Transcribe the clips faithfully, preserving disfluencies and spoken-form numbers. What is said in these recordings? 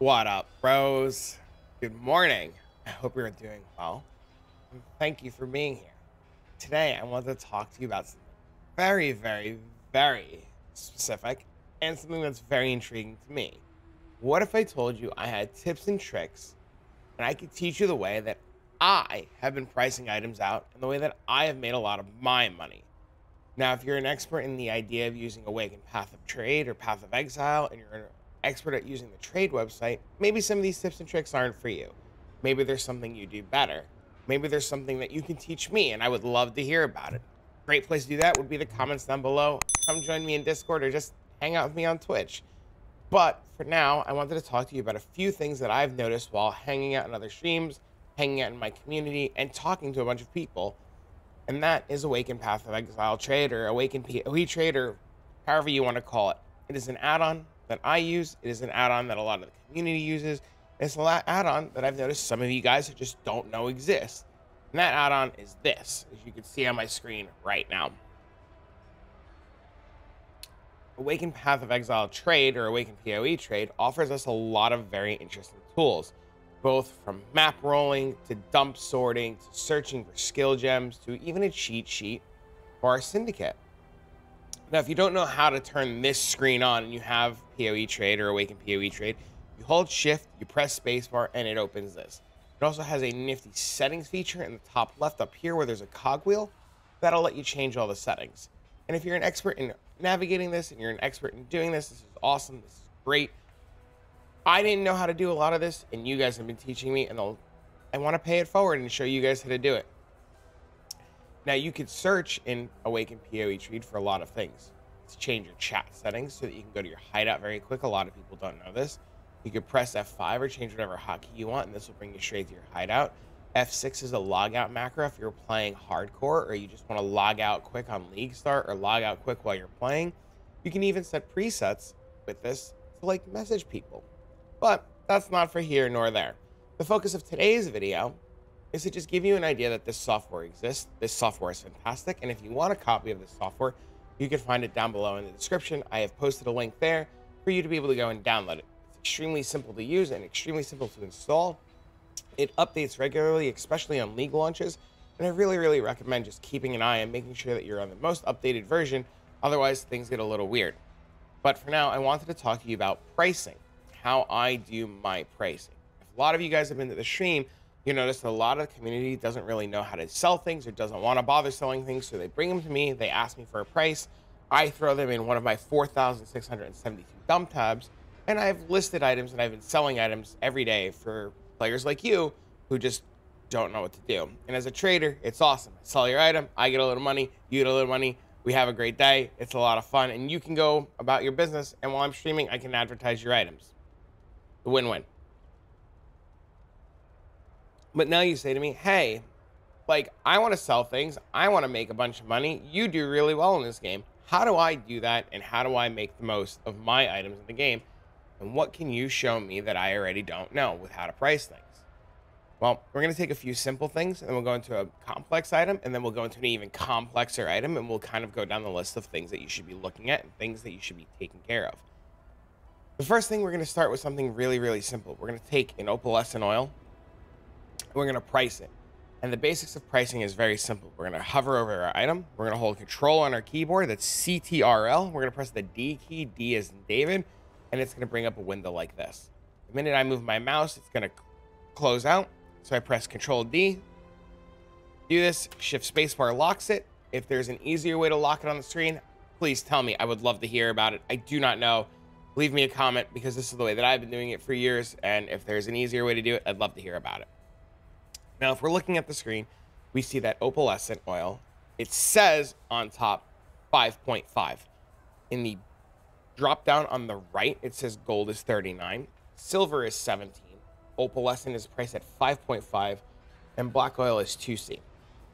What up, bros? Good morning. I hope you're doing well. And thank you for being here. Today, I want to talk to you about something very, very, very specific and something that's very intriguing to me. What if I told you I had tips and tricks and I could teach you the way that I have been pricing items out and the way that I have made a lot of my money? Now, if you're an expert in the idea of using Awakened Path of Trade or Path of Exile, and you're an expert at using the trade website, maybe some of these tips and tricks aren't for you. Maybe there's something you do better. Maybe there's something that you can teach me, and I would love to hear about it. A great place to do that would be the comments down below. Come join me in Discord or just hang out with me on Twitch. But for now, I wanted to talk to you about a few things that I've noticed while hanging out in other streams, hanging out in my community, and talking to a bunch of people. And that is Awakened Path of Exile Trade, or Awakened P O E Trade, or however you want to call it. It is an add-on that I use. It is an add-on that a lot of the community uses. It's an add-on that I've noticed some of you guys just don't know exists. And that add-on is this, as you can see on my screen right now. Awakened Path of Exile Trade, or Awakened P O E Trade, offers us a lot of very interesting tools, both from map rolling to dump sorting to searching for skill gems to even a cheat sheet for our syndicate. Now, if you don't know how to turn this screen on and you have P O E Trade or Awakened P O E Trade, you hold shift, you press spacebar, and it opens this. It also has a nifty settings feature in the top left up here where there's a cogwheel that'll let you change all the settings. And if you're an expert in navigating this and you're an expert in doing this, this is awesome, this is great. I didn't know how to do a lot of this, and you guys have been teaching me, and I'll, I want to pay it forward and show you guys how to do it. Now, you could search in Awakened P O E Trade for a lot of things. It's change your chat settings so that you can go to your hideout very quick. A lot of people don't know this. You could press F five or change whatever hotkey you want, and this will bring you straight to your hideout. F six is a logout macro if you're playing hardcore, or you just want to log out quick on League Start or log out quick while you're playing. You can even set presets with this to, like, message people. But that's not for here nor there. The focus of today's video is to just give you an idea that this software exists. This software is fantastic, and if you want a copy of this software, you can find it down below in the description. I have posted a link there for you to be able to go and download it. It's extremely simple to use and extremely simple to install. It updates regularly, especially on League launches, and I really, really recommend just keeping an eye and making sure that you're on the most updated version, otherwise things get a little weird. But for now, I wanted to talk to you about pricing, how I do my pricing. If a lot of you guys have been to the stream, you notice that a lot of the community doesn't really know how to sell things or doesn't want to bother selling things, so they bring them to me, they ask me for a price, I throw them in one of my four thousand six hundred seventy-two dump tabs, and I've listed items and I've been selling items every day for players like you who just don't know what to do. And as a trader, it's awesome. I sell your item, I get a little money, you get a little money, we have a great day, it's a lot of fun, and you can go about your business, and while I'm streaming, I can advertise your items. The win-win. But now you say to me, hey, like, I want to sell things, I want to make a bunch of money, you do really well in this game. How do I do that, and how do I make the most of my items in the game? And what can you show me that I already don't know with how to price things? Well, we're going to take a few simple things, and then we'll go into a complex item, and then we'll go into an even complexer item, and we'll kind of go down the list of things that you should be looking at and things that you should be taking care of. The first thing, we're going to start with something really, really simple. We're going to take an opalescent oil, and we're going to price it. And the basics of pricing is very simple. We're going to hover over our item. We're going to hold control on our keyboard. That's C T R L. We're going to press the D key, D as in David, and it's going to bring up a window like this. The minute I move my mouse, it's going to close out. So I press Control D, do this, Shift Spacebar locks it. If there's an easier way to lock it on the screen, please tell me. I would love to hear about it. I do not know. Leave me a comment, because this is the way that I've been doing it for years, and if there's an easier way to do it, I'd love to hear about it. Now, if we're looking at the screen, we see that opalescent oil. It says on top five point five. In the drop down on the right, it says gold is thirty-nine, silver is seventeen, opalescent is priced at five point five, and black oil is two C.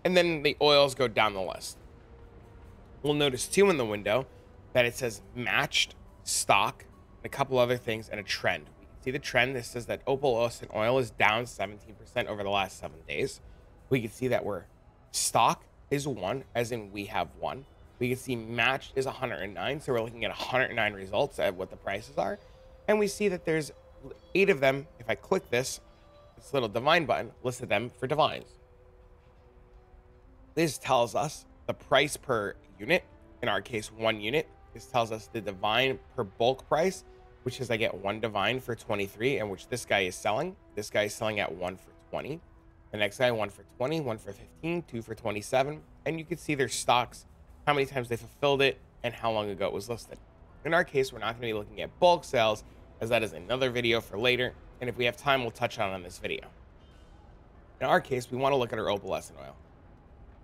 And then the oils go down the list. We'll notice too in the window that it says matched, stock, a couple other things, and a trend. We can see the trend. This says that opalescent oil is down seventeen percent over the last seven days. We can see that we're stock is one, as in we have one. We can see matched is one hundred nine, so we're looking at one hundred nine results at what the prices are. And we see that there's eight of them. If I click this, this little divine button, listed them for divines. This tells us the price per unit, in our case, one unit. This tells us the divine per bulk price, which is I get one divine for twenty-three, and which this guy is selling. This guy is selling at one for twenty. The next guy, one for twenty, one for fifteen, two for twenty-seven. And you can see their stocks, how many times they fulfilled it, and how long ago it was listed. In our case, we're not gonna be looking at bulk sales, as that is another video for later. And if we have time, we'll touch on it in this video. In our case, we wanna look at our opalescent oil.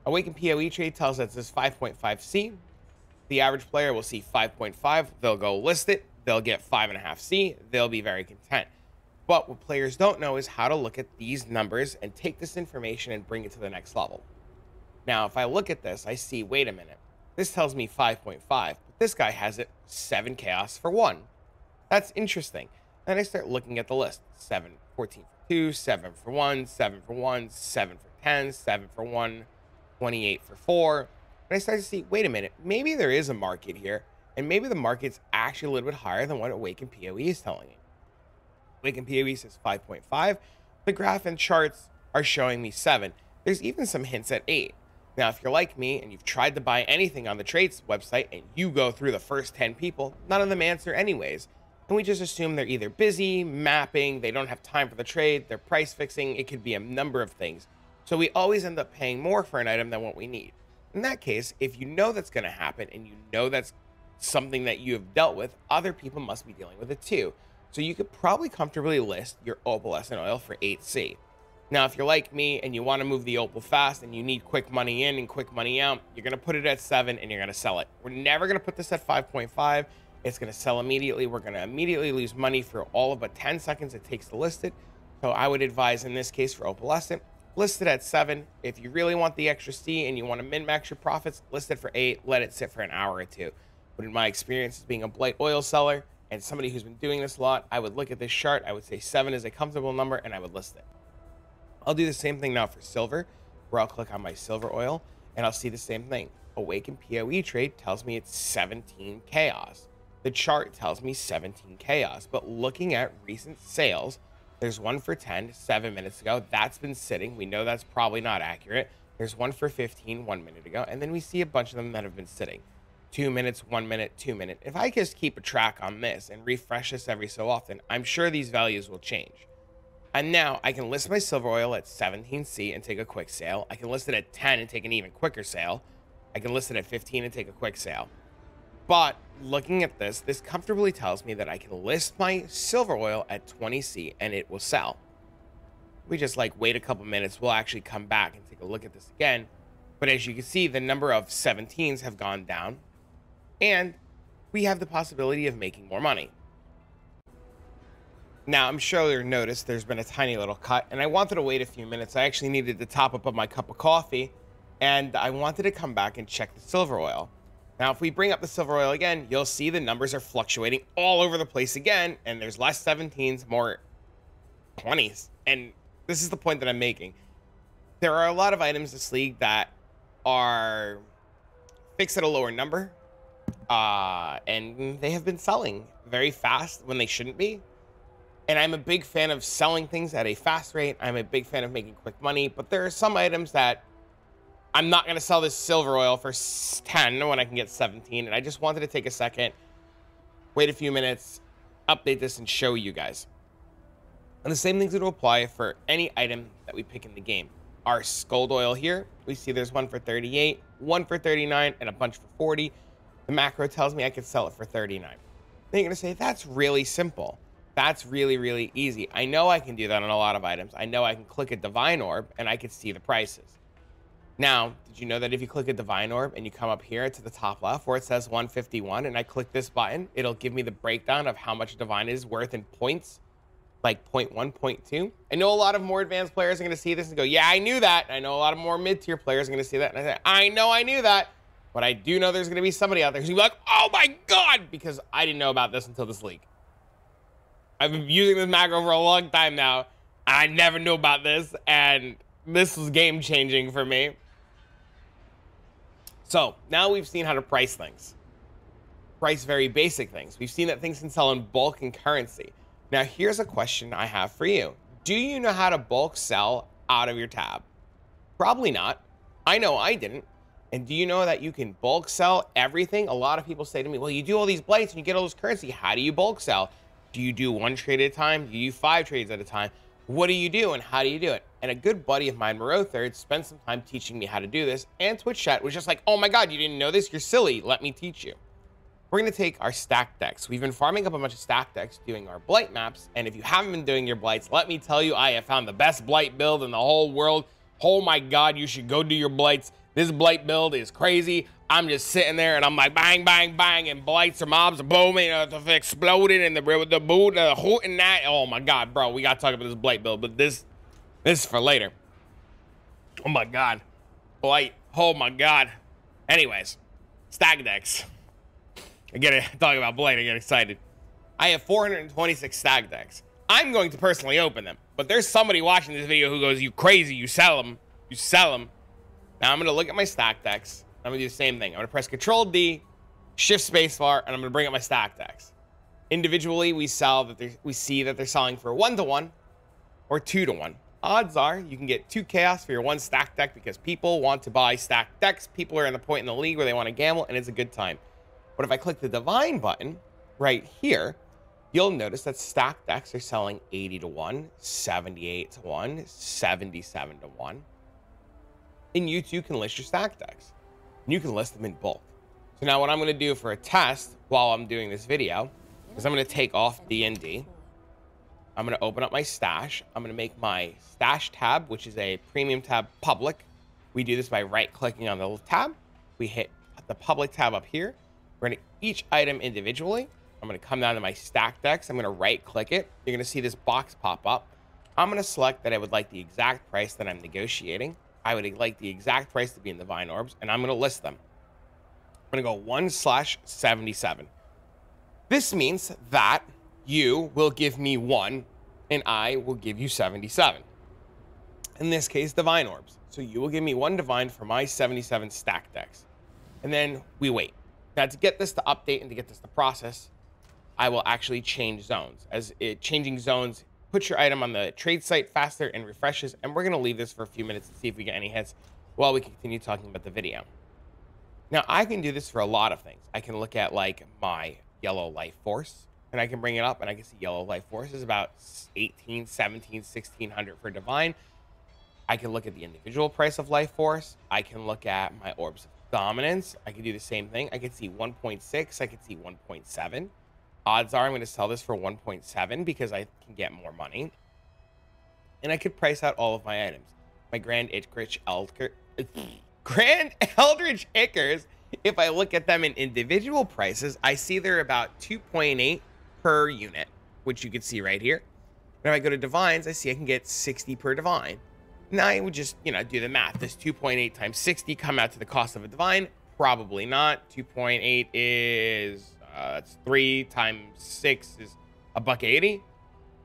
Awakened P O E trade tells us this five point five C. The average player will see five point five. They'll go list it. They'll get five point five C. They'll be very content. But what players don't know is how to look at these numbers and take this information and bring it to the next level. Now, if I look at this, I see, wait a minute. This tells me five point five, but this guy has it seven chaos for one. That's interesting. Then I start looking at the list. seven, fourteen for two, seven for one, seven for one, seven for ten, seven for one, twenty-eight for four. And I start to see, wait a minute, maybe there is a market here, and maybe the market's actually a little bit higher than what Awakened P O E is telling me. Awakened P O E says five point five. The graph and charts are showing me seven. There's even some hints at eight. Now, if you're like me and you've tried to buy anything on the trades website and you go through the first ten people, none of them answer anyways. And we just assume they're either busy, mapping, they don't have time for the trade, they're price fixing, it could be a number of things. So we always end up paying more for an item than what we need. In that case, if you know that's going to happen and you know that's something that you have dealt with, other people must be dealing with it too. So you could probably comfortably list your opalescent oil for eight C. Now, if you're like me and you want to move the opal fast and you need quick money in and quick money out, you're going to put it at seven and you're going to sell it. We're never going to put this at five point five. It's going to sell immediately. We're going to immediately lose money for all of but ten seconds it takes to list it. So I would advise in this case for opalescent, list it at seven. If you really want the extra C and you want to min-max your profits, list it for eight, let it sit for an hour or two. But in my experience as being a blight oil seller and somebody who's been doing this a lot, I would look at this chart, I would say seven is a comfortable number, and I would list it. I'll do the same thing now for silver, where I'll click on my silver oil, and I'll see the same thing. Awakened P O E trade tells me it's seventeen chaos. The chart tells me seventeen chaos, but looking at recent sales, there's one for ten, seven minutes ago. That's been sitting. We know that's probably not accurate. There's one for fifteen, one minute ago. And then we see a bunch of them that have been sitting. Two minutes, one minute, two minute. If I just keep a track on this and refresh this every so often, I'm sure these values will change. And now I can list my silver oil at seventeen C and take a quick sale. I can list it at ten and take an even quicker sale. I can list it at fifteen and take a quick sale. But looking at this, this comfortably tells me that I can list my silver oil at twenty C and it will sell. We just like wait a couple minutes. We'll actually come back and take a look at this again. But as you can see, the number of seventeens have gone down and we have the possibility of making more money. Now, I'm sure you'll notice there's been a tiny little cut and I wanted to wait a few minutes. I actually needed to top up my cup of coffee and I wanted to come back and check the silver oil. Now, if we bring up the silver oil again, you'll see the numbers are fluctuating all over the place again, and there's less seventeens, more twenties. And this is the point that I'm making. There are a lot of items in this league that are fixed at a lower number, uh, and they have been selling very fast when they shouldn't be. And I'm a big fan of selling things at a fast rate. I'm a big fan of making quick money, but there are some items that I'm not going to sell this silver oil for ten when I can get seventeen. And I just wanted to take a second, wait a few minutes, update this and show you guys. And the same thing's going to apply for any item that we pick in the game. Our gold oil here, we see there's one for thirty-eight, one for thirty-nine, and a bunch for forty. The macro tells me I could sell it for thirty-nine. Then you're going to say, that's really simple. That's really, really easy. I know I can do that on a lot of items. I know I can click a divine orb and I could see the prices. Now, did you know that if you click a divine orb and you come up here to the top left where it says one fifty-one and I click this button, it'll give me the breakdown of how much divine is worth in points, like zero point one, zero point two. I know a lot of more advanced players are going to see this and go, yeah, I knew that. I know a lot of more mid-tier players are going to see that. And I say, I know I knew that, but I do know there's going to be somebody out there who's going to be like, oh my God, because I didn't know about this until this league. I've been using this macro for a long time now. I never knew about this, and this was game-changing for me. So now we've seen how to price things, price very basic things. We've seen that things can sell in bulk and currency. Now, here's a question I have for you. Do you know how to bulk sell out of your tab? Probably not. I know I didn't. And do you know that you can bulk sell everything? A lot of people say to me, well, you do all these blights and you get all this currency. How do you bulk sell? Do you do one trade at a time? Do you do five trades at a time? What do you do and how do you do it? And a good buddy of mine, Moro Third, spent some time teaching me how to do this. And Twitch chat was just like, oh my God, you didn't know this? You're silly. Let me teach you. We're going to take our stack decks. We've been farming up a bunch of stack decks doing our blight maps. And if you haven't been doing your blights, let me tell you, I have found the best blight build in the whole world. Oh my God, you should go do your blights. This blight build is crazy. I'm just sitting there and I'm like, bang, bang, bang, and blights or mobs are booming, uh, exploding, and the the boot, the hoot and that. Oh my God, bro, we gotta talk about this blight build, but this, this is for later. Oh my God, blight. Oh my God. Anyways, stack decks. I get it. Talking about blight, I get excited. I have four hundred twenty-six stack decks. I'm going to personally open them, but there's somebody watching this video who goes, "You crazy? You sell them? You sell them?" Now I'm gonna look at my stack decks. I'm gonna do the same thing. I'm gonna press Control D, Shift Spacebar, and I'm gonna bring up my stack decks. Individually, we sell that we see that they're selling for one to one or two to one. Odds are you can get two chaos for your one stack deck because people want to buy stack decks. People are in the point in the league where they want to gamble, and it's a good time. But if I click the Divine button right here, you'll notice that stack decks are selling eighty to one, seventy-eight to one, seventy-seven to one. And you too can list your stack decks. And you can list them in bulk. So now what I'm going to do for a test while I'm doing this video is I'm going to take off D and D. I'm going to open up my stash. I'm going to make my stash tab, which is a premium tab, public. We do this by right-clicking on the little tab. We hit the public tab up here. We're going to each item individually. I'm going to come down to my stack decks. I'm going to right-click it. You're going to see this box pop up. I'm going to select that I would like the exact price that I'm negotiating. I would like the exact price to be in the divine orbs, and I'm going to list them. I'm going to go one slash seventy-seven. This means that you will give me one, and I will give you seventy-seven. In this case, divine orbs. So you will give me one divine for my seventy-seven stack decks. And then we wait. Now, to get this to update and to get this to process, I will actually change zones. As it changing zones puts your item on the trade site faster and refreshes, and we're going to leave this for a few minutes to see if we get any hits while we continue talking about the video. Now, I can do this for a lot of things. I can look at, like, my yellow life force, and I can bring it up, and I can see yellow life force is about eighteen, seventeen, sixteen hundred for divine. I can look at the individual price of life force. I can look at my orbs of dominance. I can do the same thing. I can see one point six. I can see one point seven. Odds are I'm going to sell this for one point seven because I can get more money. And I could price out all of my items. My Grand Eldritch Eldritch Grand Eldritch Ickers, if I look at them in individual prices, I see they're about two point eight per unit, which you can see right here. And if I go to divines, I see I can get sixty per divine. Now I would just, you know, do the math. Does two point eight times sixty come out to the cost of a divine? Probably not. two point eight is... Uh, that's three times six is a buck eighty,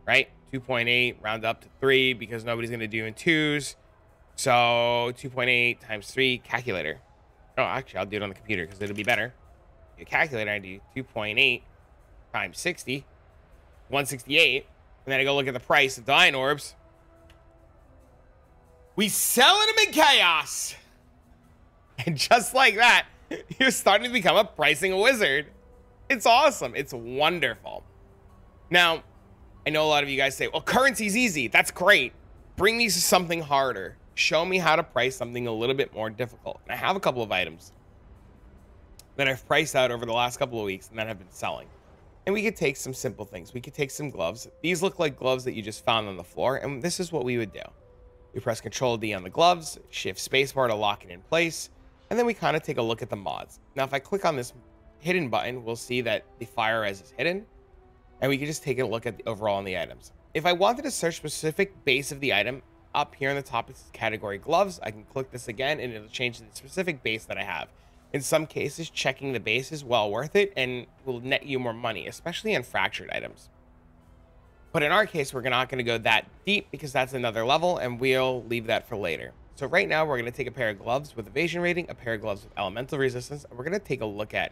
right? two point eight round up to three because nobody's going to do in twos. So two point eight times three calculator. Oh, actually, I'll do it on the computer because it'll be better. Your calculator, I do two point eight times sixty, one sixty-eight. And then I go look at the price of divine orbs. We selling them in chaos. And just like that, you're starting to become a pricing wizard. It's awesome. It's wonderful. Now, I know a lot of you guys say, well, currency's easy. That's great. Bring me something harder. Show me how to price something a little bit more difficult. And I have a couple of items that I've priced out over the last couple of weeks and that I've been selling. And we could take some simple things. We could take some gloves. These look like gloves that you just found on the floor. And this is what we would do. We press Control D on the gloves, Shift Spacebar to lock it in place. And then we kind of take a look at the mods. Now, if I click on this hidden button, we'll see that the fire res is hidden, and we can just take a look at the overall on the items. If I wanted to search specific base of the item, up here in the top it's category gloves. I can click this again and it'll change the specific base that I have. In some cases, checking the base is well worth it and will net you more money, especially on fractured items. But in our case, we're not going to go that deep because that's another level, and we'll leave that for later. So right now we're going to take a pair of gloves with evasion rating, a pair of gloves with elemental resistance, and we're going to take a look at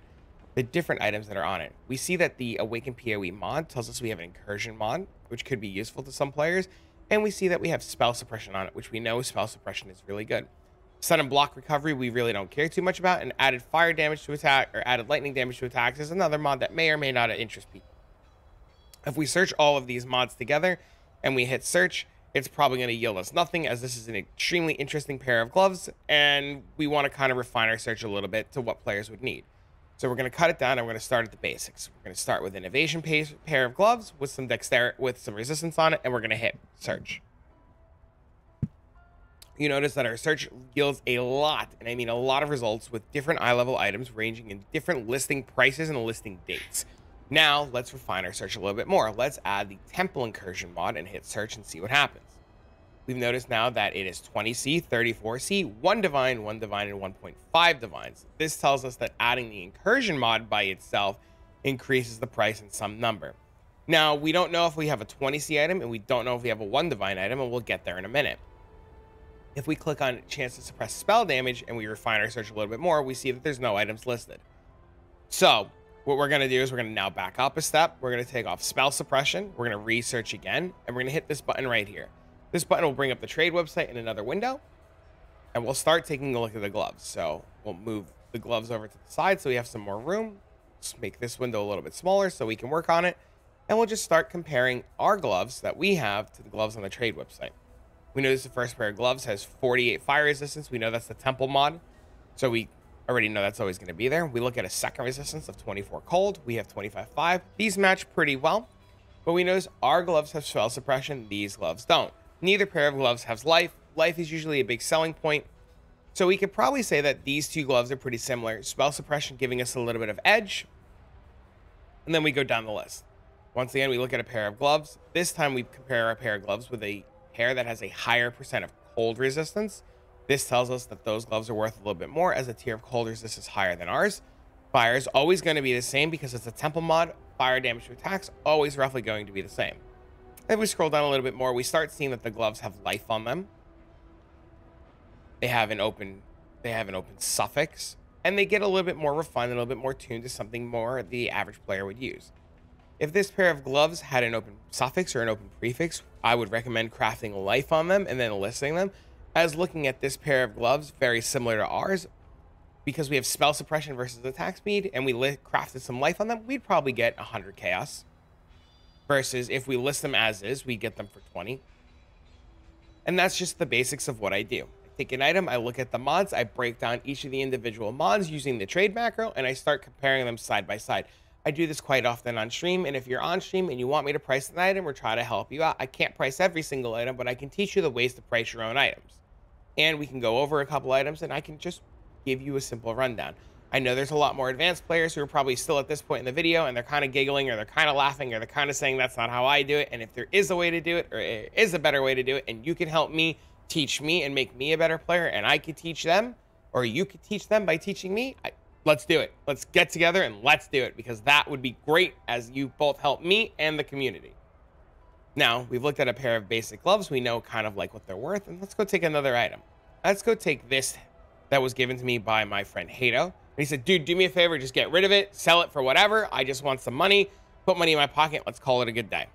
the different items that are on it. We see that the Awakened P O E mod tells us we have an incursion mod, which could be useful to some players. And we see that we have spell suppression on it, which we know spell suppression is really good. Sudden block recovery, we really don't care too much about. And added fire damage to attack or added lightning damage to attacks is another mod that may or may not interest people. If we search all of these mods together and we hit search, it's probably going to yield us nothing, as this is an extremely interesting pair of gloves and we want to kind of refine our search a little bit to what players would need. So we're going to cut it down and we're going to start at the basics. We're going to start with innovation pace, pair of gloves with some dexterity, with some resistance on it, and we're going to hit search. You notice that our search yields a lot, and I mean a lot of results with different eye level items ranging in different listing prices and listing dates. Now, let's refine our search a little bit more. Let's add the Temple Incursion mod and hit search and see what happens. We've noticed now that it is twenty C, thirty-four C, one divine, one divine, and one point five divines. This tells us that adding the incursion mod by itself increases the price in some number. Now, we don't know if we have a twenty C item, and we don't know if we have a one divine item, and we'll get there in a minute. If we click on chance to suppress spell damage and we refine our search a little bit more, we see that there's no items listed. So what we're going to do is we're going to now back up a step. We're going to take off spell suppression. We're going to research again, and we're going to hit this button right here. This button will bring up the trade website in another window, and we'll start taking a look at the gloves. So we'll move the gloves over to the side so we have some more room. Let's make this window a little bit smaller so we can work on it. And we'll just start comparing our gloves that we have to the gloves on the trade website. We notice the first pair of gloves has forty-eight fire resistance. We know that's the temple mod, so we already know that's always going to be there. We look at a second resistance of twenty-four cold. We have twenty-five five. These match pretty well, but we notice our gloves have spell suppression. These gloves don't. Neither pair of gloves has life. Life is usually a big selling point, so we could probably say that these two gloves are pretty similar. Spell suppression giving us a little bit of edge, and then we go down the list. Once again, we look at a pair of gloves. This time we compare our pair of gloves with a pair that has a higher percent of cold resistance. This tells us that those gloves are worth a little bit more, as a tier of cold resistance is higher than ours. Fire is always going to be the same because it's a temple mod. Fire damage to attacks always roughly going to be the same. If we scroll down a little bit more, we start seeing that the gloves have life on them. They have an open, they have an open suffix, and they get a little bit more refined, a little bit more tuned to something more the average player would use. If this pair of gloves had an open suffix or an open prefix, I would recommend crafting life on them and then listing them, as looking at this pair of gloves, very similar to ours, because we have spell suppression versus attack speed, and we crafted some life on them, we'd probably get one hundred chaos. Versus if we list them as is, we get them for twenty. And that's just the basics of what I do. I take an item, I look at the mods, I break down each of the individual mods using the trade macro, and I start comparing them side by side. I do this quite often on stream, and if you're on stream and you want me to price an item or try to help you out, I can't price every single item, but I can teach you the ways to price your own items. And we can go over a couple items, and I can just give you a simple rundown. I know there's a lot more advanced players who are probably still at this point in the video, and they're kind of giggling, or they're kind of laughing, or they're kind of saying that's not how I do it. And if there is a way to do it, or it is a better way to do it, and you can help me, teach me, and make me a better player, and I could teach them, or you could teach them by teaching me, I let's do it. Let's get together and let's do it, because that would be great, as you both help me and the community. Now, we've looked at a pair of basic gloves. We know kind of like what they're worth, and let's go take another item. Let's go take this that was given to me by my friend Hato. And he said, dude, do me a favor, just get rid of it, sell it for whatever. I just want some money, put money in my pocket. Let's call it a good day.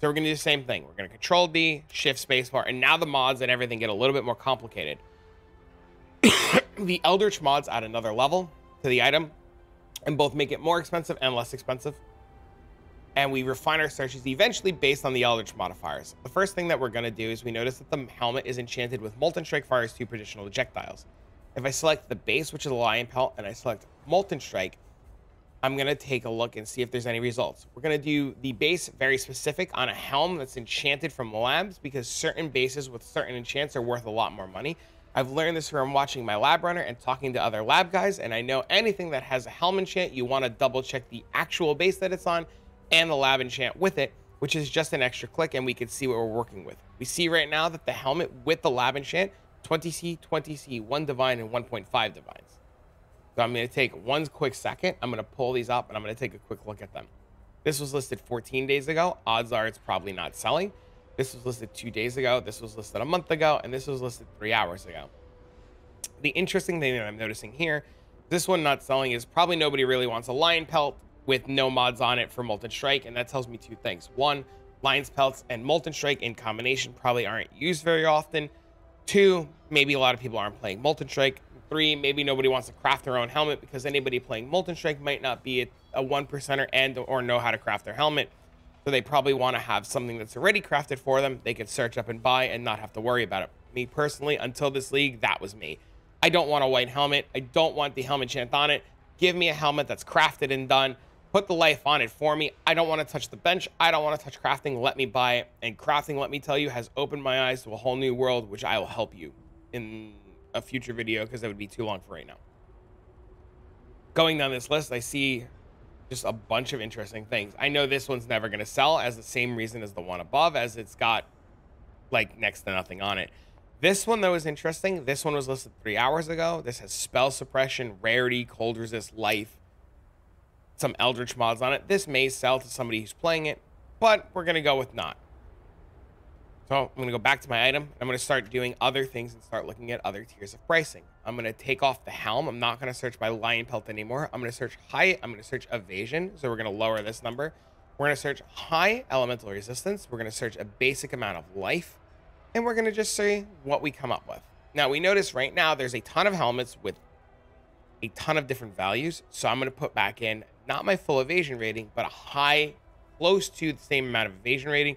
So we're going to do the same thing. We're going to control D, shift spacebar, and now the mods and everything get a little bit more complicated. The Eldritch mods add another level to the item and both make it more expensive and less expensive, and we refine our searches eventually based on the Eldritch modifiers. The first thing that we're going to do is we notice that the helmet is enchanted with Molten Strike Fire's two traditional projectiles. If I select the base, which is a lion pelt, and I select Molten Strike, I'm going to take a look and see if there's any results. We're going to do the base very specific on a helm that's enchanted from labs, because certain bases with certain enchants are worth a lot more money. I've learned this from watching my lab runner and talking to other lab guys, and I know anything that has a helm enchant, you want to double check the actual base that it's on and the lab enchant with it, which is just an extra click, and we can see what we're working with. We see right now that the helmet with the lab enchant, twenty C, twenty C, one divine, and one point five divines. So I'm going to take one quick second. I'm going to pull these up, and I'm going to take a quick look at them. This was listed fourteen days ago. Odds are it's probably not selling. This was listed two days ago, this was listed a month ago, and this was listed three hours ago. The interesting thing that I'm noticing here This one not selling is probably nobody really wants a lion pelt with no mods on it for Molten Strike, and that tells me two things. One, lion's pelts and Molten Strike in combination probably aren't used very often. Two, maybe a lot of people aren't playing Molten Strike. Three, maybe nobody wants to craft their own helmet because anybody playing Molten Strike might not be a, a one percenter and or know how to craft their helmet. So they probably want to have something that's already crafted for them. They could search up and buy and not have to worry about it. Me personally, until this league, that was me. I don't want a white helmet. I don't want the helmet chant on it. Give me a helmet that's crafted and done. Put the life on it for me. I don't want to touch the bench. I don't want to touch crafting. Let me buy it. And crafting, let me tell you, has opened my eyes to a whole new world, which I will help you in a future video because that would be too long for right now. Going down this list, I see just a bunch of interesting things. I know this one's never going to sell as the same reason as the one above, as it's got like next to nothing on it. This one, though, is interesting. This one was listed three hours ago. This has spell suppression, rarity, cold resist, life, some eldritch mods on it. This may sell to somebody who's playing it, but we're gonna go with not. So I'm gonna go back to my item. I'm gonna start doing other things and start looking at other tiers of pricing. I'm gonna take off the helm. I'm not gonna search by lion pelt anymore. I'm gonna search height. I'm gonna search evasion. So we're gonna lower this number. We're gonna search high elemental resistance. We're gonna search a basic amount of life, and we're gonna just see what we come up with. Now we notice right now there's a ton of helmets with a ton of different values. So I'm gonna put back in not my full evasion rating, but a high, close to the same amount of evasion rating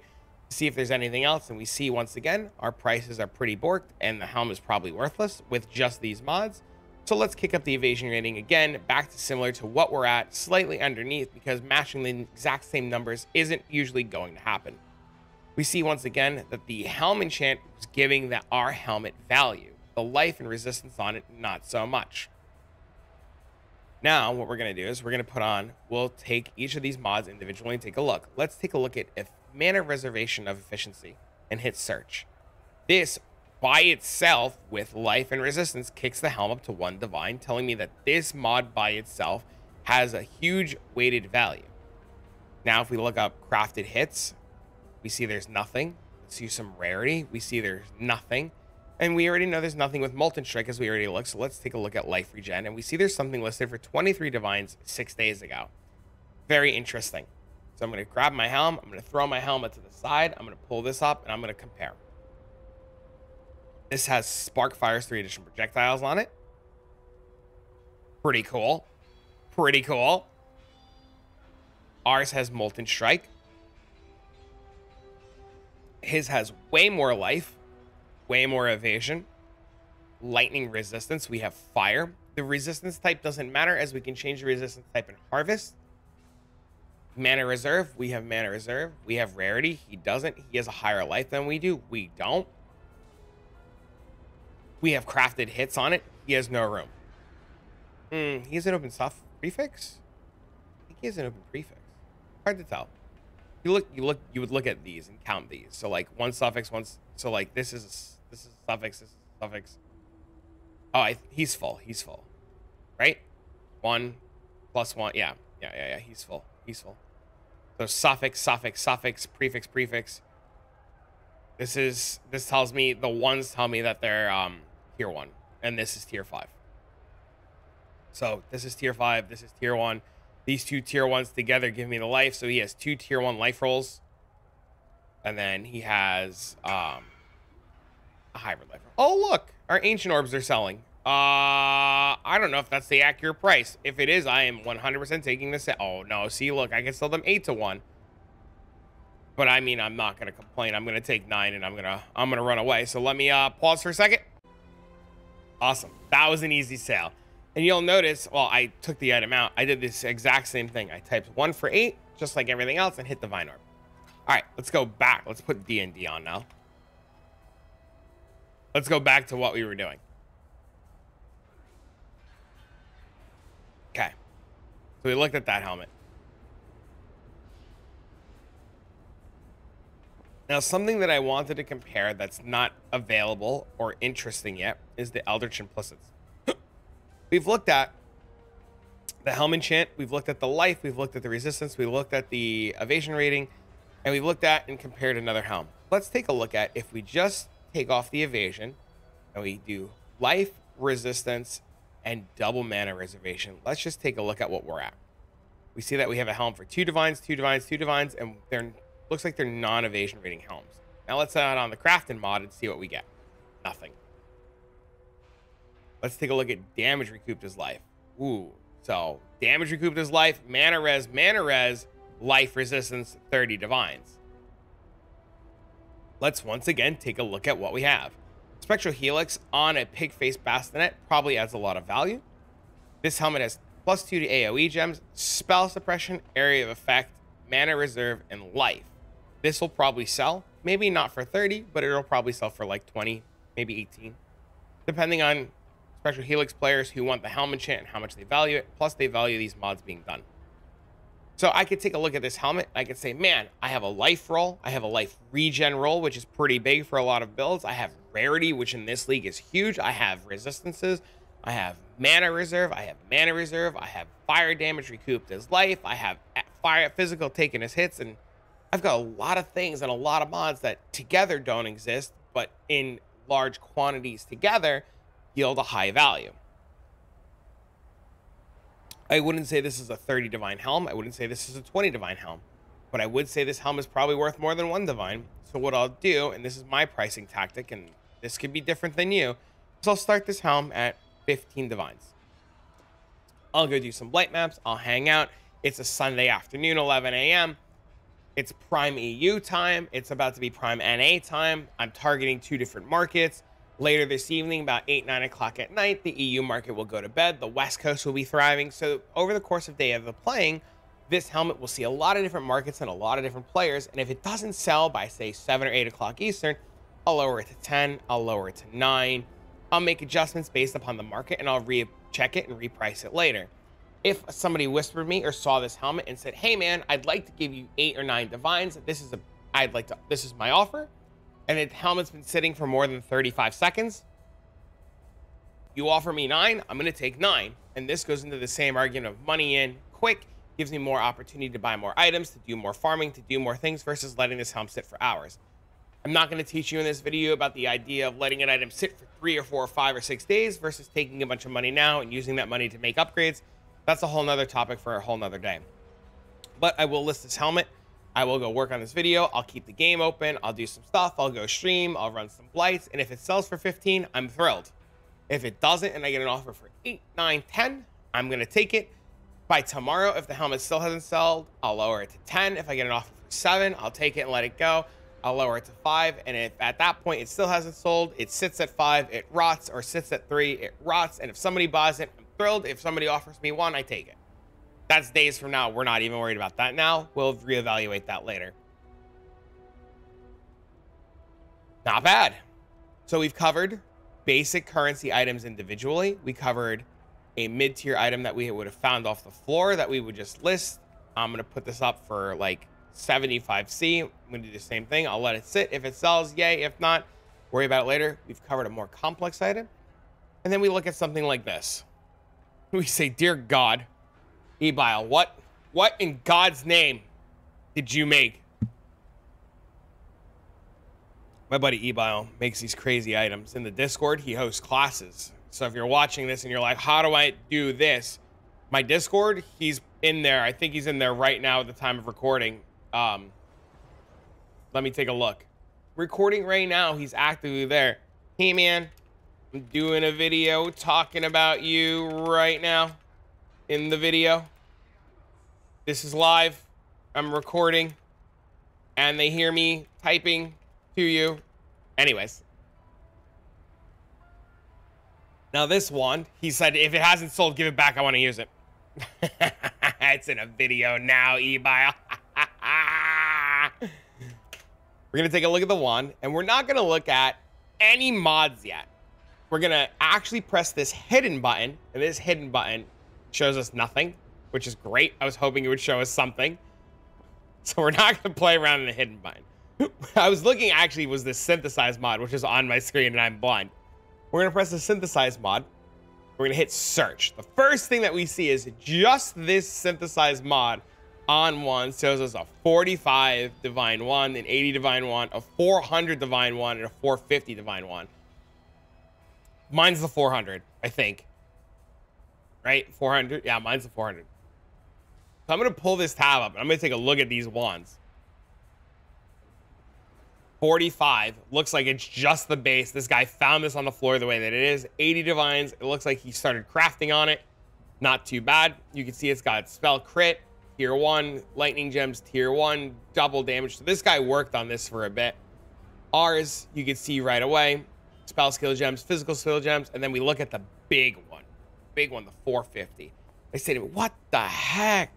to see if there's anything else. And we see once again, our prices are pretty borked and the helm is probably worthless with just these mods. So let's kick up the evasion rating again, back to similar to what we're at, slightly underneath, because matching the exact same numbers isn't usually going to happen. We see once again that the helm enchant is giving that our helmet value, the life and resistance on it, not so much. Now, what we're going to do is we're going to put on, we'll take each of these mods individually and take a look. Let's take a look at if mana reservation of efficiency and hit search. This by itself with life and resistance kicks the helm up to one divine, telling me that this mod by itself has a huge weighted value. Now, if we look up crafted hits, we see there's nothing. Let's use some rarity. We see there's nothing. And we already know there's nothing with Molten Strike as we already looked. So let's take a look at life regen. And we see there's something listed for twenty-three divines six days ago. Very interesting. So I'm going to grab my helm. I'm going to throw my helmet to the side. I'm going to pull this up and I'm going to compare. This has Spark fires three additional projectiles on it. Pretty cool. Pretty cool. Ours has Molten Strike. His has way more life, way more evasion, lightning resistance. We have fire. The resistance type doesn't matter as we can change the resistance type in harvest. Mana reserve, we have mana reserve. We have rarity. He doesn't. He has a higher life than we do. We don't. We have crafted hits on it. He has no room. Mm, he has an open soft prefix. I think he has an open prefix. Hard to tell. You look, you look, you would look at these and count these. So like one suffix, one. So like this is this is suffix, this is suffix. Oh, I, he's full. He's full, right? One plus one. Yeah, yeah, yeah, yeah. He's full. He's full. So suffix, suffix, suffix, prefix, prefix. This is this tells me the ones tell me that they're um tier one, and this is tier five. So this is tier five. This is tier one. These two tier ones together give me the life. So he has two tier one life rolls. And then he has um, a hybrid life roll. Oh, look. Our ancient orbs are selling. Uh, I don't know if that's the accurate price. If it is, I am one hundred percent taking this. Oh, no. See, look, I can sell them eight to one. But I mean, I'm not going to complain. I'm going to take nine and I'm going to I'm going to run away. So let me uh, pause for a second. Awesome. That was an easy sale. And you'll notice, well, I took the item out. I did this exact same thing. I typed one for eight, just like everything else, and hit divine orb. All right, let's go back. Let's put D and D on now. Let's go back to what we were doing. Okay. So we looked at that helmet. Now, something that I wanted to compare that's not available or interesting yet is the Eldritch Implicits. We've looked at the helm enchant, we've looked at the life, we've looked at the resistance, we looked at the evasion rating, and we've looked at and compared another helm. Let's take a look at if we just take off the evasion and we do life, resistance, and double mana reservation. Let's just take a look at what we're at. We see that we have a helm for two divines, two divines, two divines, and they're looks like they're non-evasion rating helms. Now let's add on the crafting mod and see what we get. Nothing. Let's take a look at damage recouped as life. Ooh, so damage recouped as life, mana res, mana res, life resistance, thirty divines. Let's once again take a look at what we have. Spectral Helix on a pig face bastinet probably adds a lot of value. This helmet has plus two to AoE gems, spell suppression, area of effect, mana reserve, and life. This will probably sell, maybe not for thirty, but it'll probably sell for like twenty, maybe eighteen, depending on Spectral Helix players who want the helmet enchant and how much they value it, plus they value these mods being done. So I could take a look at this helmet. I could say, man, I have a life roll. I have a life regen roll, which is pretty big for a lot of builds. I have rarity, which in this league is huge. I have resistances. I have mana reserve. I have mana reserve. I have fire damage recouped as life. I have fire physical taken as hits. And I've got a lot of things and a lot of mods that together don't exist, but in large quantities together yield a high value. I wouldn't say this is a thirty divine helm. I wouldn't say this is a twenty divine helm, but I would say this helm is probably worth more than one divine. So what I'll do, and this is my pricing tactic, and this could be different than you, is I'll start this helm at fifteen divines. I'll go do some blight maps. I'll hang out. It's a Sunday afternoon, eleven A M It's prime E U time. It's about to be prime N A time. I'm targeting two different markets. Later this evening, about eight, nine o'clock at night, the E U market will go to bed. The West Coast will be thriving. So over the course of day of the playing, this helmet will see a lot of different markets and a lot of different players. And if it doesn't sell by, say, seven or eight o'clock Eastern, I'll lower it to ten. I'll lower it to nine. I'll make adjustments based upon the market, and I'll recheck it and reprice it later. If somebody whispered me or saw this helmet and said, hey, man, I'd like to give you eight or nine divines. This is a, I'd like to, this is my offer. And the helmet's been sitting for more than thirty-five seconds. You offer me nine, I'm going to take nine. And this goes into the same argument of money in quick, gives me more opportunity to buy more items, to do more farming, to do more things versus letting this helm sit for hours. I'm not going to teach you in this video about the idea of letting an item sit for three or four or five or six days versus taking a bunch of money now and using that money to make upgrades. That's a whole nother topic for a whole nother day. But I will list this helmet. I will go work on this video. I'll keep the game open. I'll do some stuff. I'll go stream. I'll run some blights. And if it sells for fifteen, I'm thrilled. If it doesn't and I get an offer for eight, nine, ten, I'm going to take it. By tomorrow, if the helmet still hasn't sold, I'll lower it to ten. If I get an offer for seven, I'll take it and let it go. I'll lower it to five. And if at that point it still hasn't sold, it sits at five, it rots, or sits at three, it rots. And if somebody buys it, I'm thrilled. If somebody offers me one, I take it. That's days from now. We're not even worried about that now. We'll reevaluate that later. Not bad. So we've covered basic currency items individually. We covered a mid-tier item that we would have found off the floor that we would just list. I'm going to put this up for like seventy-five C. I'm going to do the same thing. I'll let it sit. If it sells, yay. If not, worry about it later. We've covered a more complex item. And then we look at something like this. We say, dear God, Ebile, what, what in God's name did you make? My buddy Ebile makes these crazy items. In the Discord, he hosts classes. So if you're watching this and you're like, how do I do this? My Discord, he's in there. I think he's in there right now at the time of recording. Um, let me take a look. Recording right now, he's actively there. Hey, man, I'm doing a video talking about you right now. In the video, this is live. I'm recording and they hear me typing to you. Anyways, now this wand, he said, if it hasn't sold, give it back. I want to use it. It's in a video now, Ebile. We're gonna take a look at the wand, and we're not gonna look at any mods yet. We're gonna actually press this hidden button, and this hidden button shows us nothing, which is great. I was hoping it would show us something. So we're not going to play around in the hidden bind. I was looking, actually, was the synthesize mod, which is on my screen, and I'm blind. We're going to press the synthesize mod. We're going to hit search. The first thing that we see is just this synthesize mod on one shows us a forty-five divine one, an eighty divine one, a four hundred divine one, and a four fifty divine one. Mine's the four hundred, I think. right? four hundred. Yeah, mine's a four hundred. So I'm going to pull this tab up and I'm going to take a look at these wands. forty-five. Looks like it's just the base. This guy found this on the floor the way that it is. eighty divines. It looks like he started crafting on it. Not too bad. You can see it's got spell crit, tier one, lightning gems, tier one, double damage. So this guy worked on this for a bit. Ours, you can see right away. Spell skill gems, physical skill gems. And then we look at the big one. Big one, the four fifty. I said, what the heck?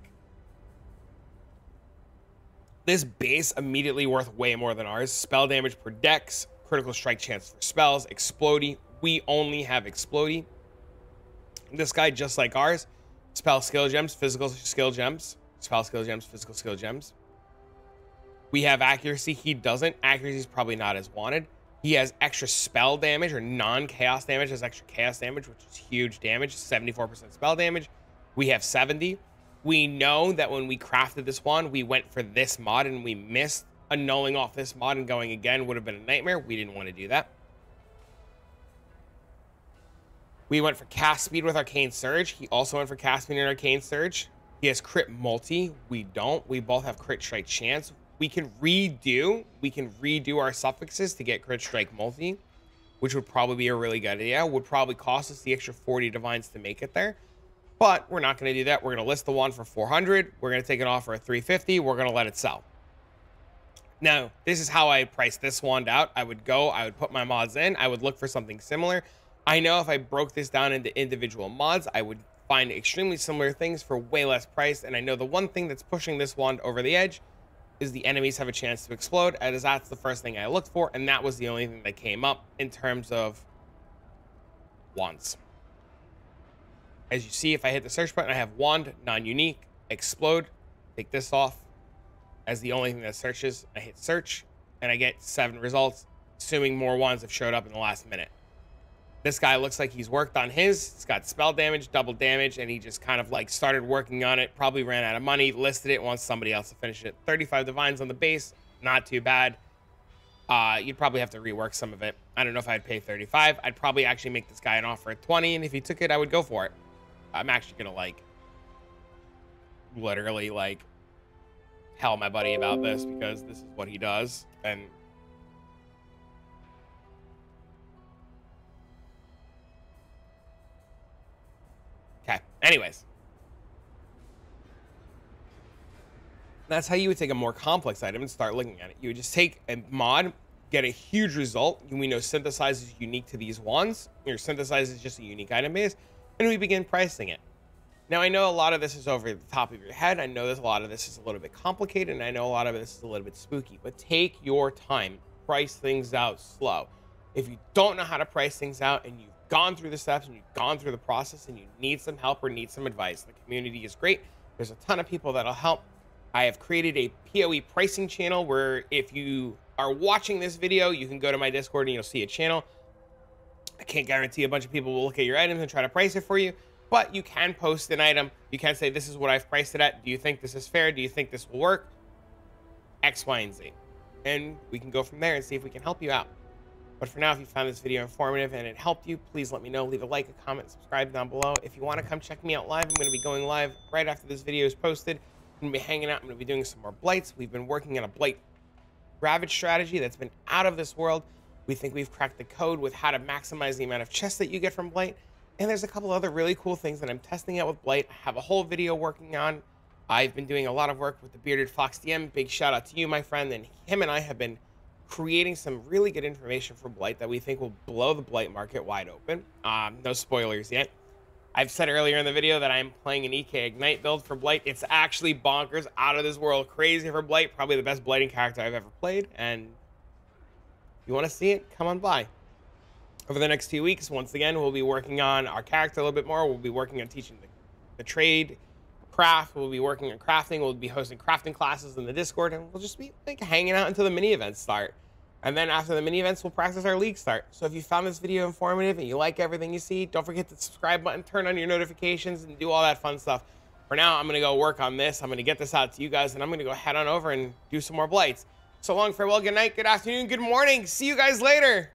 This base immediately worth way more than ours. Spell damage per dex, critical strike chance for spells, explodey. We only have explodey. This guy, just like ours, spell skill gems, physical skill gems, spell skill gems, physical skill gems. We have accuracy. He doesn't. Accuracy is probably not as wanted. He has extra spell damage or non-chaos damage. Has extra chaos damage, which is huge damage. seventy-four percent spell damage. We have seventy. We know that when we crafted this wand, we went for this mod and we missed. Annulling off this mod and going again would have been a nightmare. We didn't want to do that. We went for cast speed with Arcane Surge. He also went for cast speed and Arcane Surge. He has crit multi. We don't. We both have crit strike chance. We can redo. We can redo our suffixes to get crit strike multi, which would probably be a really good idea. Would probably cost us the extra forty divines to make it there. But we're not going to do that. We're going to list the wand for four hundred. We're going to take it off for a three fifty. We're going to let it sell. Now, this is how I price this wand out. I would go, I would put my mods in. I would look for something similar. I know if I broke this down into individual mods, I would find extremely similar things for way less price. And I know the one thing that's pushing this wand over the edge is the enemies have a chance to explode, as that's the first thing I looked for. And that was the only thing that came up in terms of wands. As you see, if I hit the search button, I have wand, non-unique, explode, take this off as the only thing that searches. I hit search and I get seven results, assuming more wands have showed up in the last minute. This guy looks like he's worked on his. It's got spell damage, double damage, and he just kind of like started working on it, probably ran out of money, listed it, wants somebody else to finish it. thirty-five divines on the base, not too bad. Uh, you'd probably have to rework some of it. I don't know if I'd pay thirty-five. I'd probably actually make this guy an offer at twenty, and if he took it, I would go for it. I'm actually gonna like literally like tell my buddy about this because this is what he does. And okay, anyways, that's how you would take a more complex item and start looking at it. You would just take a mod, get a huge result. We know synthesize is unique to these wands. Your synthesize is just a unique item base. And we begin pricing it. Now, I know a lot of this is over the top of your head. I know that a lot of this is a little bit complicated, and I know a lot of this is a little bit spooky, but take your time. Price things out slow. If you don't know how to price things out and you've gone through the steps and you've gone through the process and you need some help or need some advice, the community is great. There's a ton of people that'll help. I have created a P O E pricing channel where if you are watching this video, you can go to my Discord and you'll see a channel. I can't guarantee a bunch of people will look at your items and try to price it for you, but you can post an item. You can say, this is what I've priced it at. Do you think this is fair? Do you think this will work? X, Y, and Z. And we can go from there and see if we can help you out. But for now, if you found this video informative and it helped you, please let me know. Leave a like, a comment, subscribe down below. If you want to come check me out live, I'm going to be going live right after this video is posted. I'm going to be hanging out. I'm going to be doing some more blights. We've been working on a blight ravage strategy that's been out of this world. We think we've cracked the code with how to maximize the amount of chests that you get from blight. And there's a couple other really cool things that I'm testing out with blight. I have a whole video working on. I've been doing a lot of work with the bearded Fox D M. Big shout out to you, my friend. And him and I have been creating some really good information for blight that we think will blow the blight market wide open. Um, no spoilers yet. I've said earlier in the video that I'm playing an E K Ignite build for blight. It's actually bonkers, out of this world, crazy for blight. Probably the best blighting character I've ever played. And you want to see it? Come on by. Over the next few weeks, once again, we'll be working on our character a little bit more. We'll be working on teaching the, the trade, craft. We'll be working on crafting. We'll be hosting crafting classes in the Discord, and we'll just be like hanging out until the mini events start. And then after the mini events, we'll practice our league start. So if you found this video informative and you like everything you see, don't forget to subscribe button, turn on your notifications, and do all that fun stuff. For now, I'm going to go work on this. I'm going to get this out to you guys, and I'm going to go head on over and do some more blights. So long, farewell, good night, good afternoon, good morning. See you guys later.